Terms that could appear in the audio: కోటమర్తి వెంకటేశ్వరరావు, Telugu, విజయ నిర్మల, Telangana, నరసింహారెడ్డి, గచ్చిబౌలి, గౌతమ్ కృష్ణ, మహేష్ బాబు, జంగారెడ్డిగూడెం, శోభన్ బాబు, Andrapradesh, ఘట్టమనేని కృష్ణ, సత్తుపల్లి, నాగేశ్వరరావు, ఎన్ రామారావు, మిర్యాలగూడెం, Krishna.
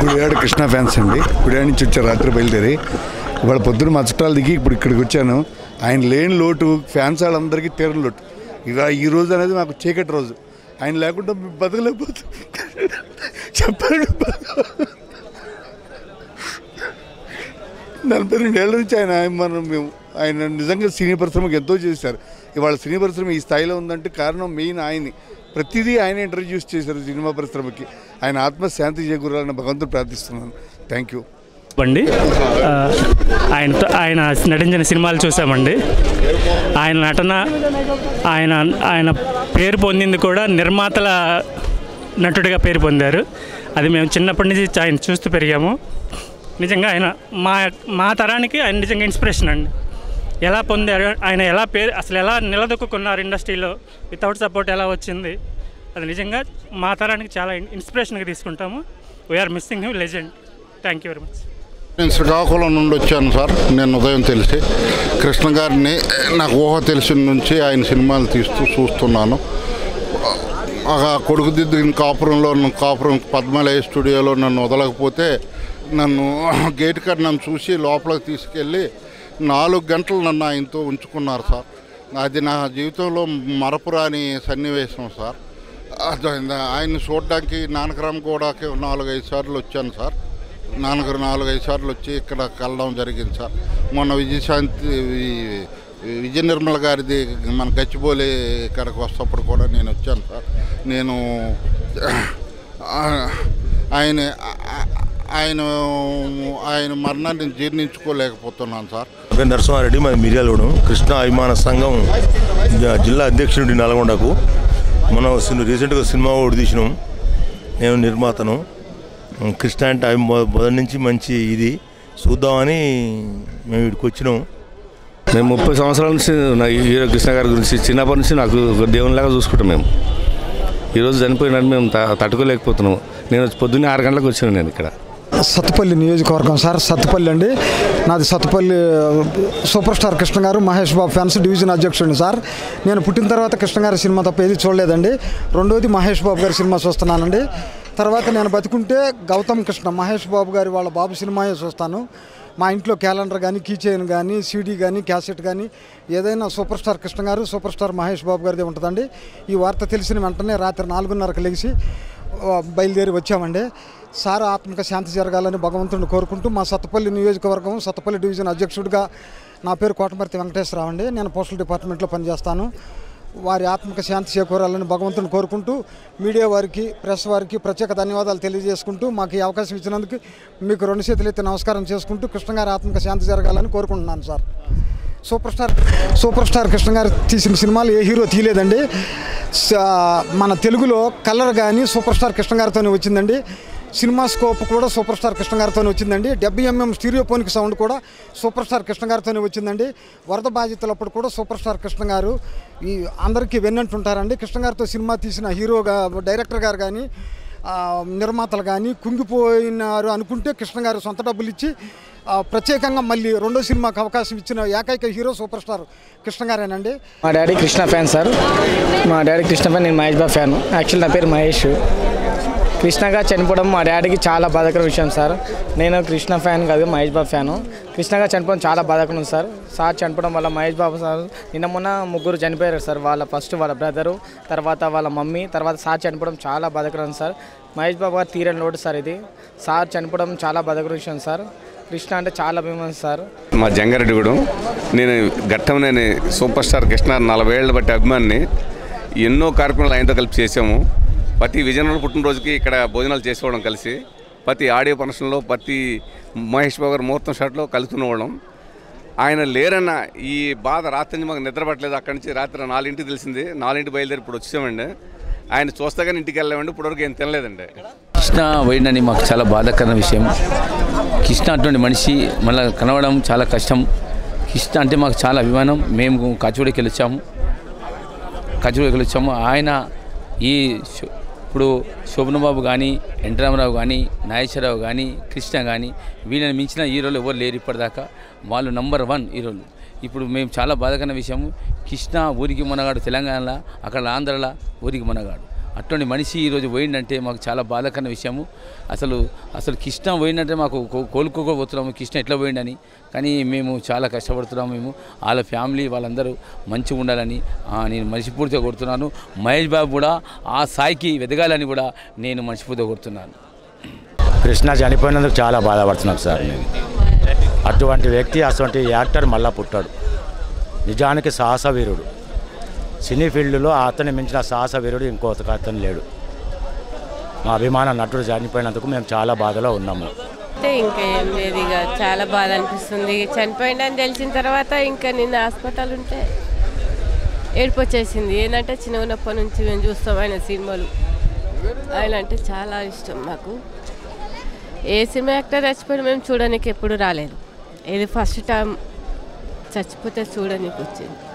गुड़गाड़ Krishna fans अंडी गुड़गाड़ नुंचि वच्चा रात्रि बयलुदेरी इवाल पोद्दुन मा चुट्टाल दिगी इप्पुडु इक्कडिकि वच्चानु आयन लेनि लोटु फैंस वाळ्ळंदरिकी तीरनि लोटु इवा ई रोजु अनेदी नाकु चीकटि रोजु आयन लेकुंडा बतकलेपोतु चेप्पानु 42 ఏళ్ల నుంచి ఆయన నిజంగా సినీ పరిశ్రమకి ఎంతో చేశారు। ఇవాళ సినీ పరిశ్రమ ఈ స్థాయిలో ఉందంటే కారణం మెయిన్ ఆయన్ని, ప్రతిదీ ఆయన ఇంట్రడ్యూస్ చేశారు సినిమా పరిశ్రమకి। ఆయన ఆత్మశాంతి చేకూరాలని భగవంతుని ప్రార్థిస్తున్నాను। థాంక్యూ అండి। ఆయన నటించిన సినిమాలు చూసామండి। ఆయన నటన ఆయన పేరు పొందింది కూడా నిర్మాతల నటుడిగా పేరు పొందారు। అది మేము చిన్నప్పటి నుంచి ఆయన చూస్తూ పెరిగాము। నిజంగా ఆయన మా తరానికి ఆయన నిజంగా ఇన్స్పిరేషన్ అండి। ఎలా పొందారు ఆయన, ఎలా పేరు, అసలు ఎలా నిలదొక్కున్నారు ఇండస్ట్రీలో, వితౌట్ సపోర్ట్ ఎలా వచ్చింది, అది నిజంగా మా తరానికి చాలా ఇన్స్పిరేషన్గా తీసుకుంటాము। We're missing him legend. Thank you very much. నేను శ్రీకాకుళం నుండి వచ్చాను సార్। నేను ఉదయం తెలిసి కృష్ణ గారిని నాకు ఊహ తెలిసిన నుంచి ఆయన సినిమాలు చూస్తున్నాను। కొడుకుదిద్దిన కాపురంలో కాపురం పద్మలయ స్టూడియోలో నన్ను వదలకపోతే నన్ను గేట్ కాడ నన్ను చూసి లోపలికి తీసుకెళ్ళి 4 గంటలు నన్ను ఆయనతో ఉంచుకున్నారు సార్। అది నా జీవితంలో మరపురాని సన్నివేశం సార్। ఆయన్ని చూడడానికి నానకరామ్ గూడకి 4-5 సార్లు వచ్చాను సార్। 4-5 సార్లు వచ్చి ఇక్కడ కలడం జరిగింది సార్। మొన్న విజయ నిర్మల గారిది మన గచ్చిబౌలి ఇక్కడికి వస్తప్పుడు కూడా నేను వచ్చాను సార్। నేను ఆయన ఆయన ఆయన మరణాన్ని జీర్ణించుకోలేకపోతున్నాను సార్। నరసింహారెడ్డి మా మిర్యాలగూడెం కృష్ణ అభిమాన సంఘం జిల్లా అధ్యక్షుడి నల్గొండకు। మనం రీసెంట్గా సినిమా ఒకటి తీసినాం, నేను నిర్మాతను। కృష్ణ అంటే అవి మొదటి నుంచి మంచి ఇది చూద్దామని మేము ఇక్కడికి వచ్చినాం। मैं 30 సంవత్సరాల నుంచి హీరో కృష్ణ గారి గురించి చిన్నప్పటి నుంచి నాకు దేవునిలాగా చూసుకుంటాం। మేము ఈరోజు చనిపోయినట్టు మేము తట్టుకోలేకపోతున్నాం। నేను పొద్దున్నే 6 గంటలకు వచ్చాను। నేను ఇక్కడ సత్తుపల్లి నియోజకవర్గం సార్, సత్తుపల్లి అండి నాది। సత్తుపల్లి సూపర్ స్టార్ కృష్ణ గారు మహేష్ బాబు ఫ్యాన్స్ డివిజన్ అధ్యక్షుడిని సార్। నేను పుట్టిన తర్వాత కృష్ణ గారి సినిమా తప్ప ఏది చూడలేదండి। రెండోది మహేష్ బాబు గారి సినిమా చూస్తున్నానండి। తర్వాత నేను బతుకుంటే గౌతమ్ కృష్ణ మహేష్ బాబు గారి వాళ్ళ బాబు సినిమాయే చూస్తాను। మా ఇంట్లో క్యాలెండర్ కానీ, కీ చైన్ కానీ, సీడీ కానీ, క్యాసెట్ కానీ ఏదైనా సూపర్ స్టార్ కృష్ణ గారు, సూపర్ స్టార్ మహేష్ బాబు గారిదే ఉంటుందండి। ఈ వార్త తెలిసిన వెంటనే రాత్రి 4:30కు లేచి బయలుదేరి వచ్చామండి సార్। ఆత్మక శాంతి జరగాలని భగవంతుడిని కోరుకుంటూ మా సత్తుపల్లి నియోజకవర్గం సత్తుపల్లి డివిజన్ అధ్యక్షుడిగా, నా పేరు కోటమర్తి వెంకటేశ్వరరావు అండి, నేను పోస్టల్ డిపార్ట్మెంట్లో పనిచేస్తాను। వారి ఆత్మక శాంతి చేకూరాలని భగవంతుని కోరుకుంటూ మీడియా వారికి, ప్రెస్ వారికి ప్రత్యేక ధన్యవాదాలు తెలియజేసుకుంటూ మాకు ఈ అవకాశం ఇచ్చినందుకు మీకు 2 చేతులెత్తి నమస్కారం చేసుకుంటూ కృష్ణ గారి ఆత్మక శాంతి జరగాలని కోరుకుంటున్నాను సార్। సూపర్ స్టార్ కృష్ణ గారు తీసిన సినిమాలు ఏ హీరో తీయలేదండి। మన తెలుగులో కలర్ కానీ సూపర్ స్టార్ కృష్ణ గారితోనే వచ్చిందండి। సినిమా స్కోప్ కూడా సూపర్ స్టార్ కృష్ణ గారితోనే వచ్చిందండి। 70mm స్టీరియోఫోనిక్ సౌండ్ కూడా సూపర్ స్టార్ కృష్ణ గారితోనే వచ్చిందండి। వరద బాధితులప్పుడు కూడా సూపర్ స్టార్ కృష్ణ గారు ఈ అందరికీ వెన్నంటుంటారండి। కృష్ణ గారితో సినిమా తీసిన హీరోగా, డైరెక్టర్ గారు కానీ, నిర్మాతలు కానీ కుంగిపోయినారు అనుకుంటే కృష్ణ గారు సొంత డబ్బులు ఇచ్చి ప్రత్యేకంగా మళ్ళీ రెండో సినిమాకి అవకాశం ఇచ్చిన ఏకైక హీరో సూపర్ స్టార్ కృష్ణ గారేనండి। మా డాడీ కృష్ణ ఫ్యాన్ సార్, మా డాడీ కృష్ణ ఫ్యాన్, నేను మహేష్ బాబు ఫ్యాన్। యాక్చువల్ నా పేరు మహేష్। కృష్ణ గారు చనిపోవడం మా డాడీకి చాలా బాధాకర విషయం సార్। నేను కృష్ణ ఫ్యాన్ కాదు, మహేష్ బాబు ఫ్యాను। కృష్ణ గారు చనిపోవడం చాలా బాధాకరం సార్। సార్ చనిపోవడం వల్ల మహేష్ బాబు సార్ నిన్న మొన్న 3 చనిపోయారు సార్। వాళ్ళ బ్రదరు, తర్వాత వాళ్ళ మమ్మీ, తర్వాత సార్ చనిపోవడం చాలా బాధాకరం సార్। మహేష్ బాబు గారు తీరని లోటు సార్ ఇది। సార్ చనిపోవడం చాలా బాధాకర విషయం సార్। కృష్ణ అంటే చాలా అభిమానం సార్। మా జంగారెడ్డిగూడెం, నేను ఘట్టమనేని సూపర్ స్టార్ కృష్ణ 40 ఏళ్ళు బట్టి అభిమానిని। ఎన్నో కార్యక్రమాలు ఆయనతో కలిపి చేసాము। ప్రతి విజయనగరం పుట్టినరోజుకి ఇక్కడ భోజనాలు చేసుకోవడం కలిసి, ప్రతి ఆడియో ఫంక్షన్లో, ప్రతి మహేష్ బాబు గారి ముహూర్తం షాట్లో కలుసుకునేవాళ్ళం। ఆయన లేరన్న ఈ బాధ రాత్రి నుంచి మాకు నిద్రపట్టలేదు। అక్కడి నుంచి రాత్రి 4ింటికి తెలిసింది, 4ింటికి బయలుదేరి ఇప్పుడు వచ్చామండి। ఆయన చూస్తే కానీ ఇంటికి వెళ్ళామండి, ఇప్పటివరకు ఏం తినలేదండి। కృష్ణ పోయిందని మాకు చాలా బాధాకరణ విషయం। కృష్ణ అటువంటి మనిషి మళ్ళీ కనవడం చాలా కష్టం। కృష్ణ అంటే మాకు చాలా అభిమానం। మేము కాచిగూడకి వెళ్ళొచ్చాము ఆయన ఈ ఇప్పుడు శోభన్ బాబు కానీ, ఎన్ రామారావు కానీ, నాగేశ్వరరావు కానీ, కృష్ణ కానీ వీళ్ళని మించిన హీరోలు ఎవరు లేరు ఇప్పటిదాకా। వాళ్ళు నంబర్ 1 హీరోలు। ఇప్పుడు మేము చాలా బాధకరమైన విషయము, కృష్ణ ఊరికి మనగాడు తెలంగాణలో, అక్కడ ఆంధ్రలో ఊరికి మనగాడు, అటువంటి మనిషి ఈ రోజు పోయిందంటే మాకు చాలా బాధకరమైన విషయము। అసలు కృష్ణ పోయిందంటే మాకు కోలుకోకపోతున్నాము, కృష్ణ ఎట్లా పోయిందని। కానీ మేము చాలా కష్టపడుతున్నాము, మేము వాళ్ళ ఫ్యామిలీ వాళ్ళందరూ మంచిగా ఉండాలని నేను మనస్ఫూర్తిగా కోరుతున్నాను। మహేష్ బాబు కూడా ఆ సాయికి వెదగాలని కూడా నేను మనస్ఫూర్తిగా కోరుతున్నాను। కృష్ణ చనిపోయినందుకు చాలా బాధపడుతున్నాం సార్। అటువంటి వ్యక్తి అటువంటి యాక్టర్ మళ్ళా పుట్టాడు, నిజానికి సాహస వీరుడు। సినీ ఫీల్డ్లో అతన్ని మించిన సాహస వీరుడు ఇంకో అతను లేడు। మా అభిమాన నటుడు చనిపోయినందుకు మేము చాలా బాధలో ఉన్నాము। అంటే ఇంకేం లేదు, ఇక చాలా బాధ అనిపిస్తుంది। చనిపోయిందని తెలిసిన తర్వాత ఇంకా నిన్న హాస్పిటల్ ఉంటే ఏడుపు వచ్చేసింది। ఏంటంటే చిన్న ఉన్నప్పటి నుంచి మేము చూస్తాం ఆయన సినిమాలు, ఆయన అంటే చాలా ఇష్టం నాకు। ఏ సినిమా యాక్టర్ చచ్చిపోయినా మేము చూడడానికి ఎప్పుడు రాలేదు, ఇది ఫస్ట్ టైం చచ్చిపోతే చూడడానికి వచ్చింది।